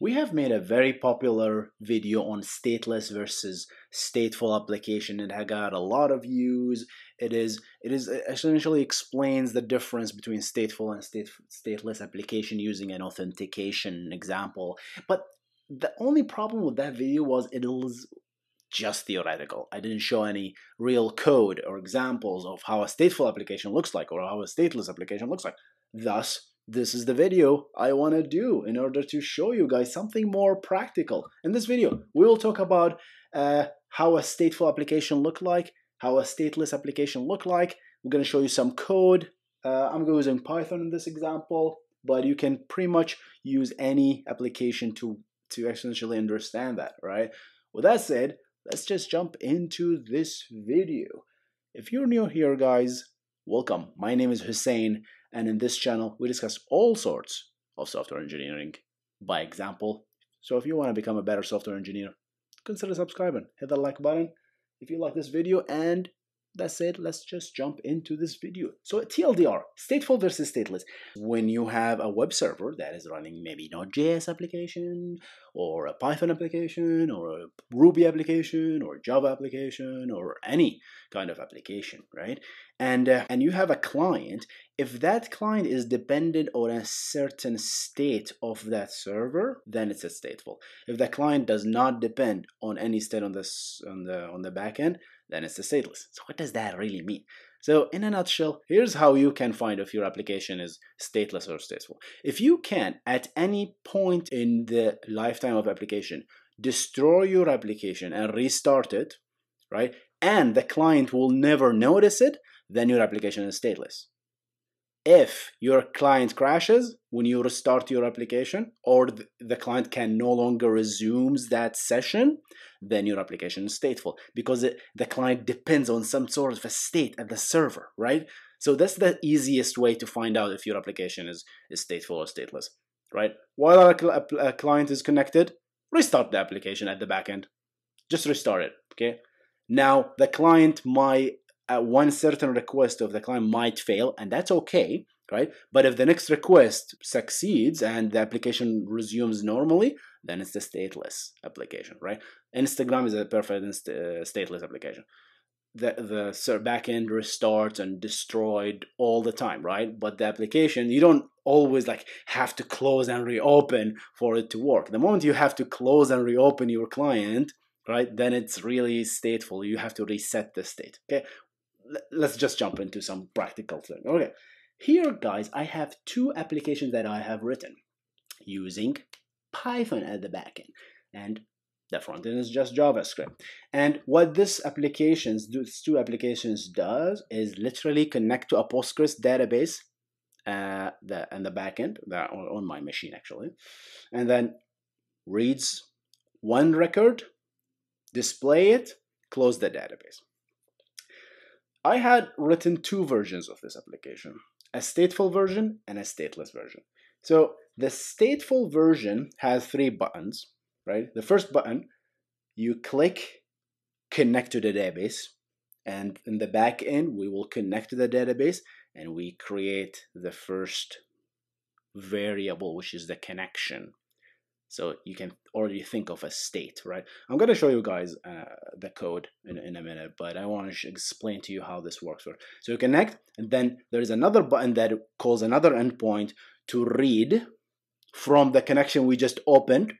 We have made a very popular video on stateless versus stateful application. It got a lot of views. It essentially explains the difference between stateful and stateless application using an authentication example. But the only problem with that video was it was just theoretical. I didn't show any real code or examples of how a stateful application looks like or how a stateless application looks like. Thus, this is the video I want to do in order to show you guys something more practical. In this video, we will talk about how a stateful application look like, how a stateless application look like. We're going to show you some code. I'm going to use Python in this example, but you can pretty much use any application to essentially understand that, right? With that said, let's just jump into this video. If you're new here, guys, welcome. My name is Hussein, and in this channel, we discuss all sorts of software engineering by example. So if you want to become a better software engineer, consider subscribing. Hit that like button if you like this video. And that's it. Let's just jump into this video. So TLDR, stateful versus stateless. When you have a web server that is running maybe Node.js application or a Python application or a Ruby application or Java application or any kind of application, right? And you have a client, if that client is dependent on a certain state of that server, then it's a stateful. If the client does not depend on any state on the backend, then it's a stateless. So what does that really mean? So in a nutshell, here's how you can find if your application is stateless or stateful. If you can, at any point in the lifetime of application, destroy your application and restart it, right? And the client will never notice it, then your application is stateless. If your client crashes when you restart your application, or the client can no longer resumes that session, then your application is stateful, because the client depends on some sort of a state at the server, right? So that's the easiest way to find out if your application is stateful or stateless, right? While a client is connected, restart the application at the backend. Just restart it, okay? Now, the client might, at one certain request of the client might fail, and that's okay, right? But if the next request succeeds and the application resumes normally, then it's a stateless application, right? Instagram is a perfect stateless application. The backend restarts and destroyed all the time, right? But the application, you don't always like have to close and reopen for it to work. The moment you have to close and reopen your client, right, then it's really stateful. You have to reset the state, okay? Let's just jump into some practical thing. Okay, here, guys, I have two applications that I have written using Python at the backend, and the front end is just JavaScript. And what these two applications does is literally connect to a Postgres database and the backend on my machine actually, and then reads one record, display it, close the database. I had written two versions of this application, a stateful version and a stateless version. So the stateful version has three buttons, right? The first button, you click connect to the database, and in the back end, we will connect to the database and we create the first variable, which is the connection. So you can already think of a state, right? I'm going to show you guys the code in a minute, but I want to explain to you how this works. So you connect, and then there is another button that calls another endpoint to read from the connection we just opened,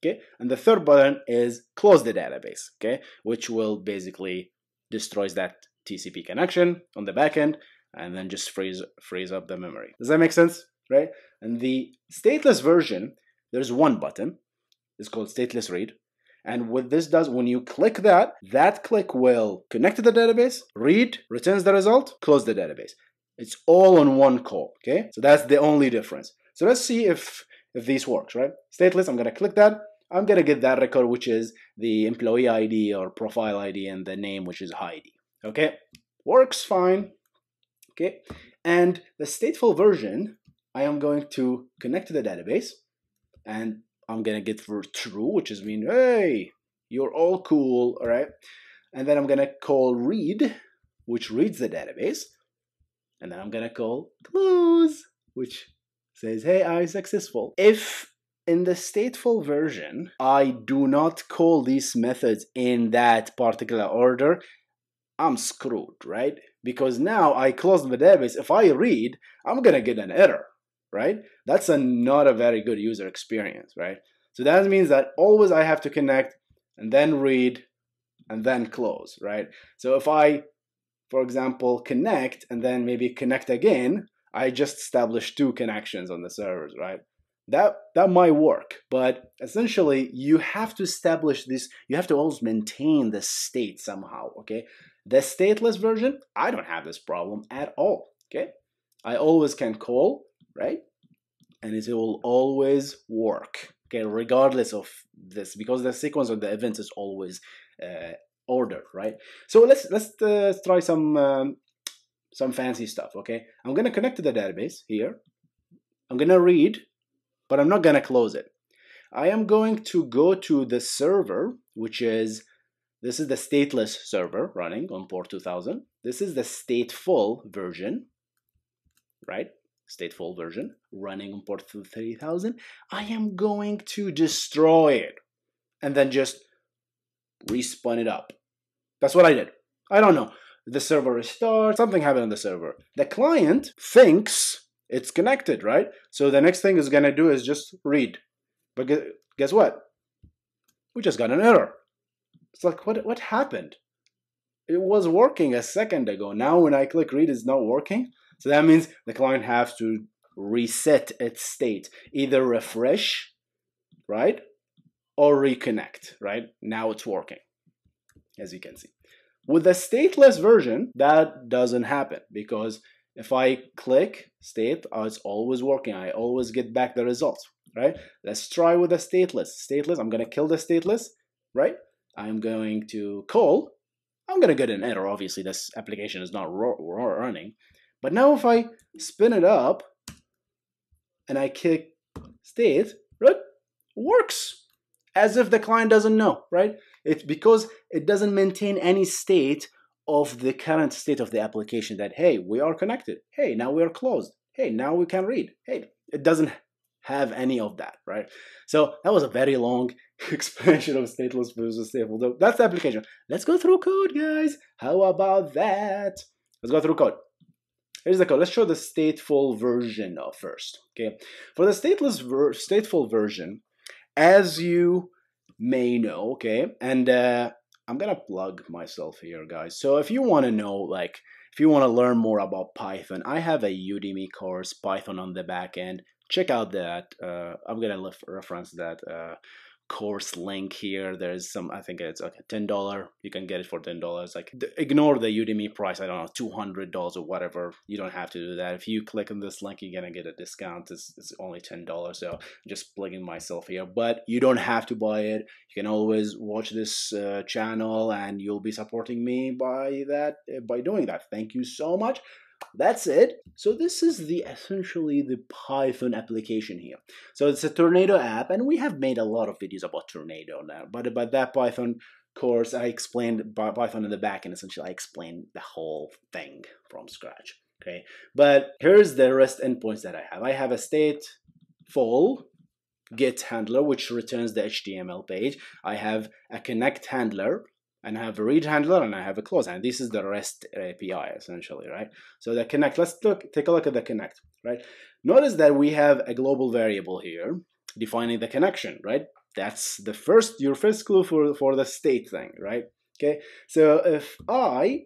okay? And the third button is close the database, okay? Which will basically destroys that TCP connection on the backend, and then just frees up the memory. Does that make sense, right? And the stateless version, there's one button, it's called stateless read. And what this does, when you click that, that click will connect to the database, read, returns the result, close the database. It's all on one call, okay? So that's the only difference. So let's see if this works, right? Stateless, I'm gonna click that. I'm gonna get that record, which is the employee ID or profile ID, and the name, which is Heidi, okay? Works fine, okay? And the stateful version, I am going to connect to the database, and I'm gonna get for true, which is mean, hey, you're all cool, all right? And then I'm gonna call read, which reads the database. And then I'm gonna call close, which says, hey, I'm successful. If In the stateful version, I do not call these methods in that particular order. I'm screwed, right? Because now I closed the database. If I read, I'm gonna get an error, right? That's not a very good user experience, right? So that means that always I have to connect and then read and then close, right? So if I, for example, connect and then maybe connect again, I just established two connections on the servers, right? That might work, but essentially you have to establish this, you have to always maintain the state somehow, okay? The stateless version, I don't have this problem at all, okay? I always can call, right? And it will always work, okay? Regardless of this, because the sequence of the events is always ordered, right? So let's try some fancy stuff, okay? I'm gonna connect to the database here. I'm gonna read, but I'm not gonna close it. I am going to go to the server, which is, this is the stateless server running on port 2000. This is the stateful version, right? Stateful version running on port 3000. I am going to destroy it and then just respun it up. That's what I did. I don't know. The server restarts, something happened on the server. The client thinks it's connected, right? So the next thing it's gonna do is just read. But guess what? We just got an error. It's like, what happened? It was working a second ago. Now when I click read, it's not working. So that means the client has to reset its state, either refresh, right? Or reconnect, right? Now it's working, as you can see. With the stateless version, that doesn't happen, because if I click state, it's always working. I always get back the results, right? Let's try with the stateless. Stateless, I'm gonna kill the stateless, right? I'm going to call. I'm gonna get an error. Obviously, this application is not running. But now if I spin it up and I kick state, right? Works as if the client doesn't know, right? It's because it doesn't maintain any state of the current state of the application that, hey, we are connected. Hey, now we are closed. Hey, now we can read. Hey, it doesn't have any of that, right? So that was a very long explanation of stateless versus stateful. That's the application. Let's go through code, guys. How about that? Let's go through code. Here's the code. Let's show the stateful version first, okay? For the stateful version, as you may know, okay, and I'm gonna plug myself here, guys. So if you wanna know, like, if you wanna learn more about Python, I have a Udemy course, Python on the back end. Check out that, I'm gonna reference that course link here. There's some, I think it's okay, $10. You can get it for $10. Like, ignore the Udemy price, I don't know, $200 or whatever. You don't have to do that. If you click on this link, you're gonna get a discount. It's only $10, so I'm just plugging myself here. But you don't have to buy it. You can always watch this channel, and you'll be supporting me by that, by doing that. Thank you so much. That's it. So this is the essentially the Python application here. So it's a Tornado app, and we have made a lot of videos about Tornado now, but about that Python course, I explained Python in the back, and essentially I explained the whole thing from scratch, okay? But here's the REST endpoints that I have. I have a stateful get handler, which returns the HTML page. I have a connect handler, and I have a read handler, and I have a close, and this is the REST API essentially, right? So the connect, let's take a look at the connect, right? Notice that we have a global variable here defining the connection, right? That's the first, your first clue for the state thing, right? Okay, so if I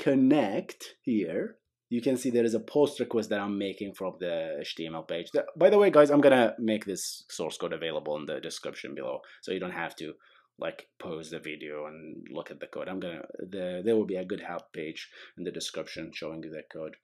connect here, you can see there is a post request that I'm making from the HTML page. By the way, guys, I'm gonna make this source code available in the description below, so you don't have to like pause the video and look at the code. I'm gonna, there will be a good help page in the description showing you that code.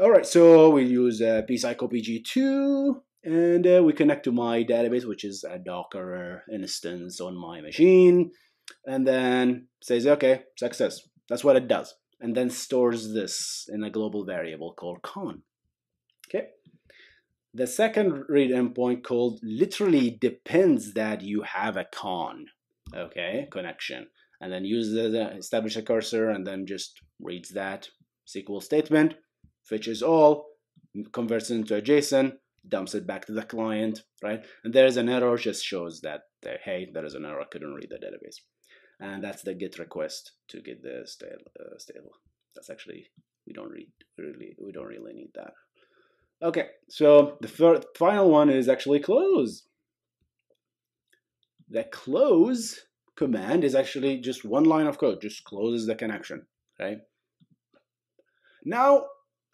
All right, so we use psycopg2, and we connect to my database, which is a Docker instance on my machine, and then says, okay, success. That's what it does. And then stores this in a global variable called con, okay? The second read endpoint called literally depends that you have a con, okay, connection, and then use the establish a cursor, and then just reads that SQL statement, fetches all, converts it into a JSON, dumps it back to the client, right? And there is an error, just shows that, hey, there is an error, I couldn't read the database. And that's the GET request to get the stable. That's actually, we don't really need that. Okay, so the final one is actually close. The close command is actually just one line of code, just closes the connection, right? Now,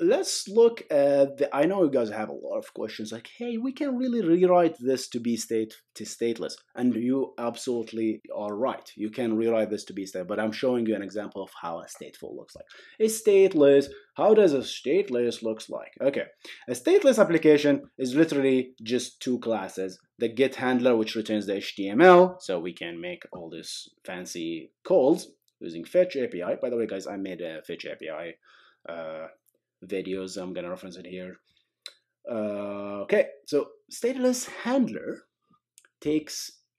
let's look at the, I know you guys have a lot of questions like, hey, we can really rewrite this to be stateless. And you absolutely are right. You can rewrite this to be stateless, but I'm showing you an example of how a stateful looks like. It's stateless. How does a stateless looks like? Okay, a stateless application is literally just two classes. The GET handler, which returns the HTML, so we can make all these fancy calls using fetch API. By the way, guys, I made a fetch API videos, I'm gonna reference it here. Okay, so stateless handler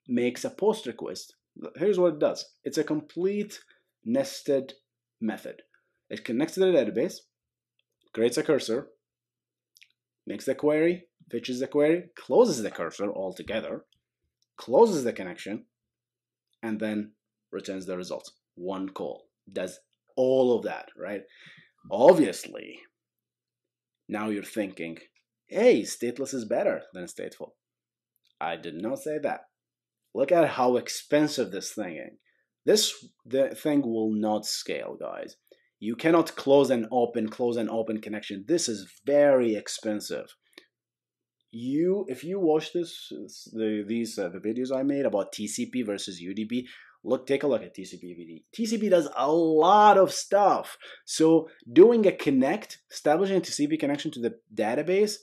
makes a post request. Here's what it does. It's a complete nested method. It connects to the database, creates a cursor, makes the query, fetches the query, closes the cursor altogether, closes the connection, and then returns the result. One call does all of that, right? Obviously, now you're thinking, hey, stateless is better than stateful. I did not say that. Look at how expensive this thing is. The thing will not scale, guys. You cannot close and open connection. This is very expensive. If you watch the videos I made about TCP versus UDP, take a look at TCP/IP. TCP does a lot of stuff. So doing a connect, establishing a TCP connection to the database,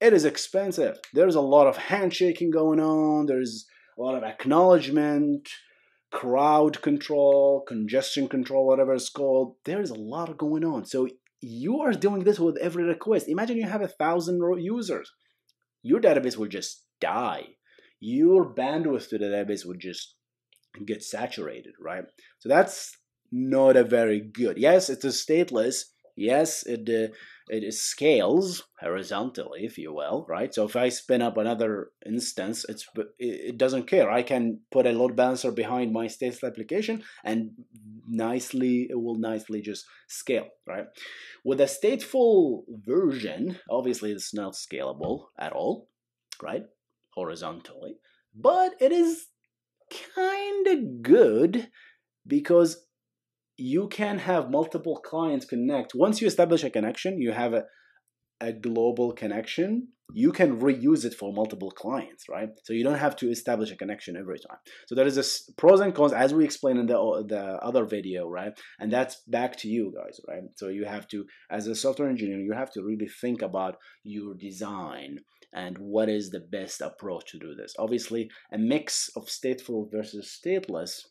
it is expensive. There's a lot of handshaking going on. There's a lot of acknowledgement, crowd control, congestion control, whatever it's called. There's a lot going on. So you are doing this with every request. Imagine you have 1,000 users. Your database will just die. Your bandwidth to the database would just get saturated, right? So that's not a very good. Yes, it is stateless. Yes, it scales horizontally, if you will, right? So if I spin up another instance, it doesn't care. I can put a load balancer behind my stateless application, and it will nicely just scale, right? With a stateful version, obviously it's not scalable at all, right? Horizontally, but it is kind of good because you can have multiple clients connect. Once you establish a connection, you have a global connection. You can reuse it for multiple clients, right? So you don't have to establish a connection every time. So there is this pros and cons, as we explained in the other video, right? And that's back to you guys, right? So you have to, as a software engineer, you have to really think about your design and what is the best approach to do this. Obviously, a mix of stateful versus stateless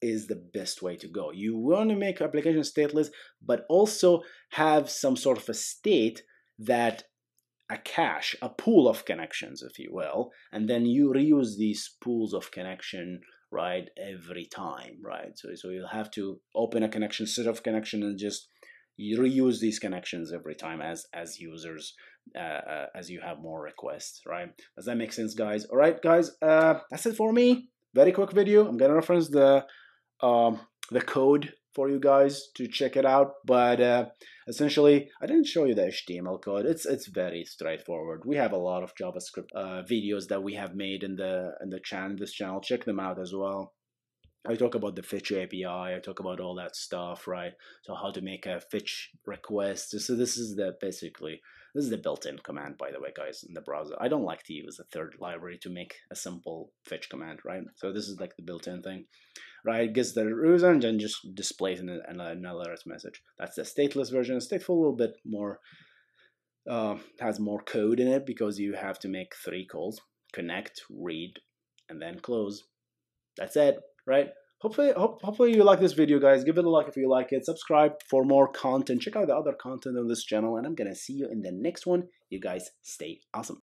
is the best way to go. You want to make application stateless, but also have some sort of a state that a cache, a pool of connections, if you will, and then you reuse these pools of connection, right, every time, right? So you'll have to open a connection, set of connection, and just you reuse these connections every time as users, as you have more requests, right? Does that make sense, guys? All right, guys, that's it for me. Very quick video. I'm gonna reference the code for you guys to check it out, but essentially, I didn't show you the HTML code. It's very straightforward. We have a lot of JavaScript videos that we have made in this channel. Check them out as well. I talk about the fetch API. I talk about all that stuff, right? So how to make a fetch request. So this is basically the built-in command, by the way, guys, in the browser. I don't like to use a third library to make a simple fetch command, right? So this is like the built-in thing, right? It gets the user and then just displays an alert message. That's the stateless version. Stateful a little bit more, has more code in it because you have to make three calls: connect, read, and then close. That's it. Right? Hopefully you like this video, guys. Give it a like if you like it. Subscribe for more content. Check out the other content on this channel, and I'm gonna see you in the next one. You guys stay awesome.